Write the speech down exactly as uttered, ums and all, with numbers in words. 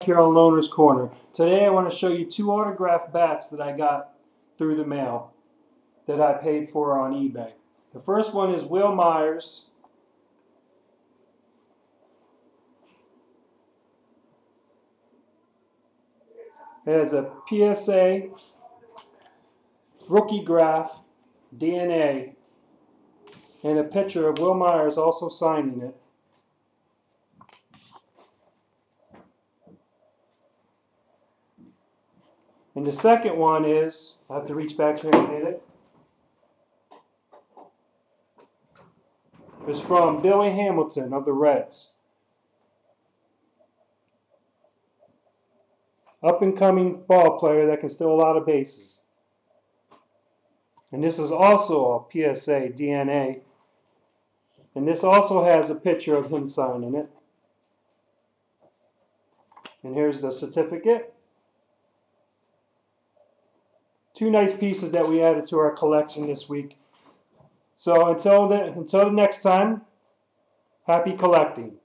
Here on Loners Corner. Today I want to show you two autographed bats that I got through the mail that I paid for on eBay. The first one is Will Myers. It has a P S A rookie graph, D N A, and a picture of Will Myers also signing it. And the second one is, I have to reach back here and hit it. It's from Billy Hamilton of the REDS. Up and coming ball player that can steal a lot of bases. And this is also a P S A D N A. And this also has a picture of him signing it. And here's the certificate. Two nice pieces that we added to our collection this week. So until the, until the next time, happy collecting.